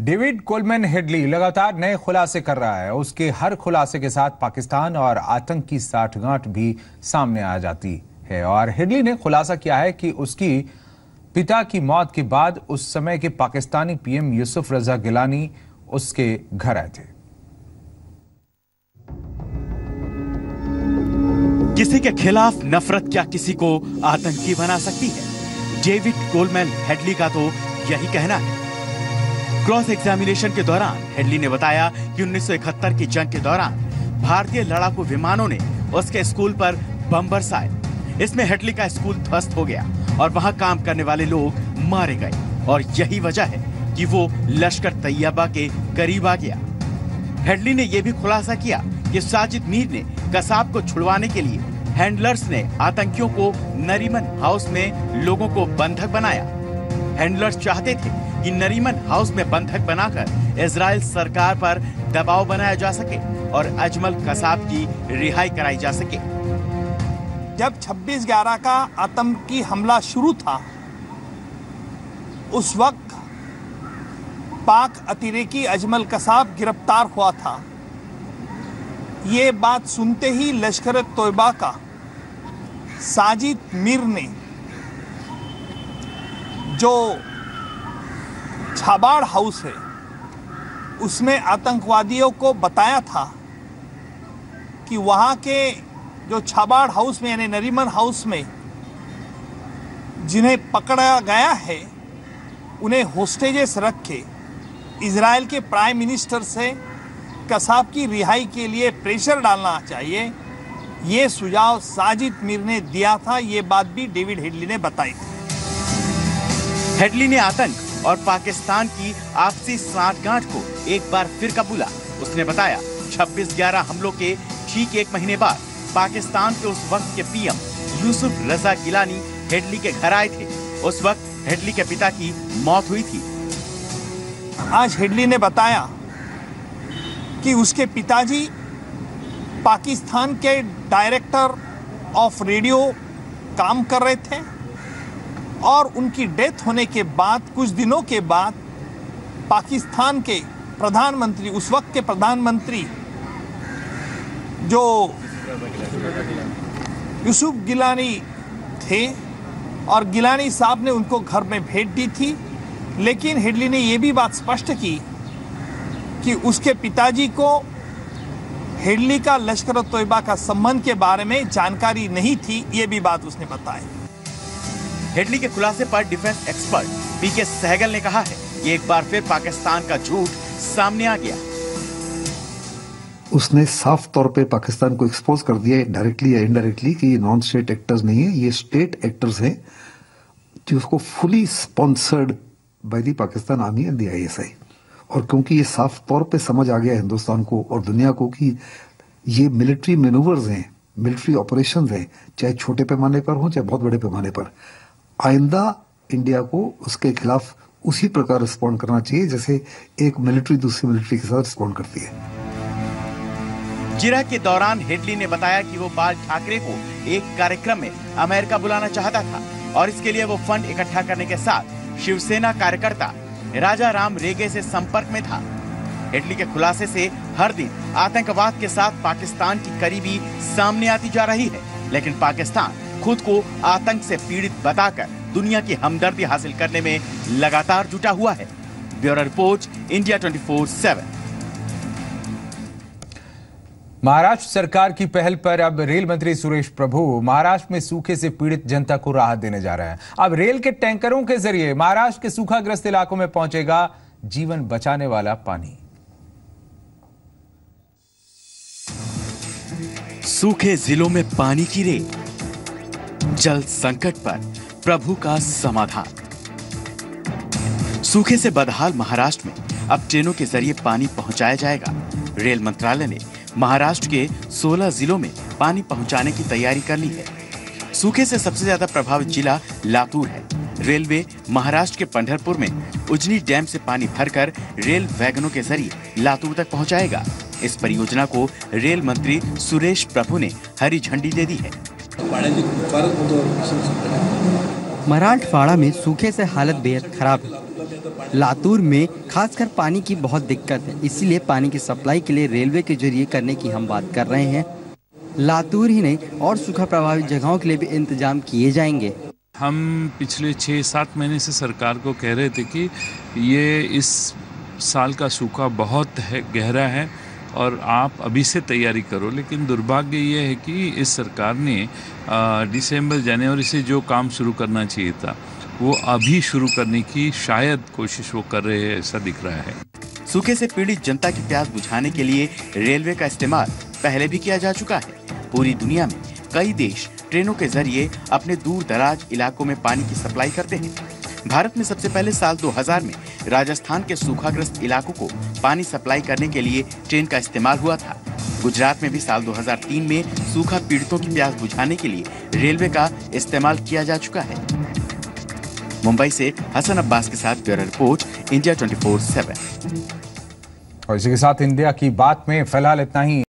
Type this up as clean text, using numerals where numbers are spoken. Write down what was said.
David Coleman Headley लगातार नए खुलासे कर रहा है। उसके हर खुलासे के साथ पाकिस्तान और आतंक की साठगांठ भी सामने आ जाती है। और हेडली ने खुलासा किया है कि उसकी पिता की मौत के बाद उस समय के पाकिस्तानी पीएम यूसुफ रजा गिलानी उसके घर आए थे। किसी के खिलाफ नफरत क्या किसी को आतंकी बना सकती है? डेविड कोलमैन हेडली का तो यही कहना है। क्रॉस एग्जामिनेशन के दौरान हेडली ने बताया कि 1971 की जंग के दौरान भारतीय लड़ाकू विमानों ने उसके स्कूल पर बम बरसाए। इसमें हेडली का स्कूल ध्वस्त हो गया और वहां काम करने वाले लोग मारे गए और यही वजह है कि वो लश्कर तैयबा के करीब आ गया। हेडली ने यह भी खुलासा किया कि साजिद मीर ने कसाब को छुड़वाने के लिए हैंडलर्स ने आतंकियों को नरीमन हाउस में लोगों को बंधक बनाया। हैंडलर्स चाहते थे कि नरीमन हाउस में बंधक बनाकर इजराइल सरकार पर दबाव बनाया जा सके और अजमल कसाब की रिहाई कराई जा सके। जब 26/11 का आतंकी हमला शुरू था उस वक्त पाक अतिरेकी अजमल कसाब गिरफ्तार हुआ था। ये बात सुनते ही लश्कर-ए-तैयबा का साजिद मीर ने जो छाबाड़ हाउस है उसमें आतंकवादियों को बताया था कि वहाँ के जो छाबाड़ हाउस में यानी नरीमन हाउस में जिन्हें पकड़ा गया है उन्हें होस्टेजेस रख के इजराइल के प्राइम मिनिस्टर से कसाब की रिहाई के लिए प्रेशर डालना चाहिए। ये सुझाव साजिद मीर ने दिया था। ये बात भी डेविड हेडली ने बताई। हेडली ने आतंक और पाकिस्तान की आपसी साठगांठ को एक बार फिर कबूला। उसने बताया 26/11 हमलों के ठीक एक महीने बाद पाकिस्तान के उस वक्त के पीएम यूसुफ रजा गिलानी हेडली के घर आए थे। उस वक्त हेडली के पिता की मौत हुई थी। आज हेडली ने बताया कि उसके पिताजी पाकिस्तान के डायरेक्टर ऑफ रेडियो काम कर रहे थे और उनकी डेथ होने के बाद कुछ दिनों के बाद पाकिस्तान के प्रधानमंत्री उस वक्त के प्रधानमंत्री जो यूसुफ गिलानी थे और गिलानी साहब ने उनको घर में भेंट दी थी। लेकिन हेडली ने ये भी बात स्पष्ट की कि उसके पिताजी को हेडली का लश्कर-ए-तैयबा का संबंध के बारे में जानकारी नहीं थी। ये भी बात उसने बताई। हेडली के खुलासे पर डिफेंस एक्सपर्ट पीके सहगल ने कहा है ये एक बार फिर पाकिस्तान का झूठ सामने आ गया। उसने साफ तौर पे पाकिस्तान को एक्सपोज कर दिया डायरेक्टली या इनडायरेक्टली कि ये नॉन स्टेट एक्टर्स नहीं है, ये स्टेट एक्टर्स हैं जिसको fully sponsored by the Pakistan army and the ISI। और क्योंकि ये साफ तौर पे समझ आ गया हिंदुस्तान को और दुनिया को कि ये मिलिट्री मैनूवर्स हैं, मिलिट्री ऑपरेशंस हैं, चाहे छोटे पैमाने पर हो चाहे बहुत बड़े पैमाने पर, आइंदा इंडिया को उसके खिलाफ उसी प्रकार रिस्पॉन्ड करना चाहिए जैसे एक मिलिट्री दूसरी मिलिट्री के साथ रिस्पॉन्ड करती है। जिरा के दौरान हेडली ने बताया कि वो बाल ठाकरे को एक कार्यक्रम में अमेरिका बुलाना चाहता था और इसके लिए वो फंड इकट्ठा करने के साथ शिवसेना कार्यकर्ता राजा राम रेगे से संपर्क में था। हेडली के खुलासे से हर दिन आतंकवाद के साथ पाकिस्तान की करीबी सामने आती जा रही है, लेकिन पाकिस्तान खुद को आतंक से पीड़ित बताकर दुनिया की हमदर्दी हासिल करने में लगातार जुटा हुआ है। Bureau report, India 24/7। महाराष्ट्र सरकार की पहल पर अब रेल मंत्री सुरेश प्रभु महाराष्ट्र में सूखे से पीड़ित जनता को राहत देने जा रहे हैं। अब रेल के टैंकरों के जरिए महाराष्ट्र के सूखाग्रस्त इलाकों में पहुंचेगा जीवन बचाने वाला पानी। सूखे जिलों में पानी की रेल, जल संकट पर प्रभु का समाधान। सूखे से बदहाल महाराष्ट्र में अब ट्रेनों के जरिए पानी पहुंचाया जाएगा। रेल मंत्रालय ने महाराष्ट्र के 16 जिलों में पानी पहुंचाने की तैयारी कर ली है। सूखे से सबसे ज्यादा प्रभावित जिला लातूर है। रेलवे महाराष्ट्र के पंढरपुर में उजनी डैम से पानी भरकर रेल वैगनों के जरिए लातूर तक पहुंचाएगा। इस परियोजना को रेल मंत्री सुरेश प्रभु ने हरी झंडी दे दी है। मराठवाड़ा में सूखे से हालत बेहद खराब है। लातूर में खासकर पानी की बहुत दिक्कत है, इसीलिए पानी की सप्लाई के लिए रेलवे के जरिए करने की हम बात कर रहे हैं। लातूर ही नहीं और सूखा प्रभावित जगहों के लिए भी इंतजाम किए जाएंगे। हम पिछले 6-7 महीने से सरकार को कह रहे थे कि ये इस साल का सूखा बहुत गहरा है और आप अभी से तैयारी करो, लेकिन दुर्भाग्य ये है कि इस सरकार ने दिसंबर जनवरी से जो काम शुरू करना चाहिए था वो अभी शुरू करने की शायद कोशिश वो कर रहे हैं, ऐसा दिख रहा है। सूखे से पीड़ित जनता की प्यास बुझाने के लिए रेलवे का इस्तेमाल पहले भी किया जा चुका है। पूरी दुनिया में कई देश ट्रेनों के जरिए अपने दूर दराज इलाकों में पानी की सप्लाई करते हैं। भारत में सबसे पहले साल 2000 में राजस्थान के सूखाग्रस्त इलाकों को पानी सप्लाई करने के लिए ट्रेन का इस्तेमाल हुआ था। गुजरात में भी साल 2003 में सूखा पीड़ितों की प्यास बुझाने के लिए रेलवे का इस्तेमाल किया जा चुका है। मुंबई से हसन अब्बास के साथ ब्यूरो रिपोर्ट, इंडिया 24/7। और इसी के साथ इंडिया की बात में फिलहाल इतना ही।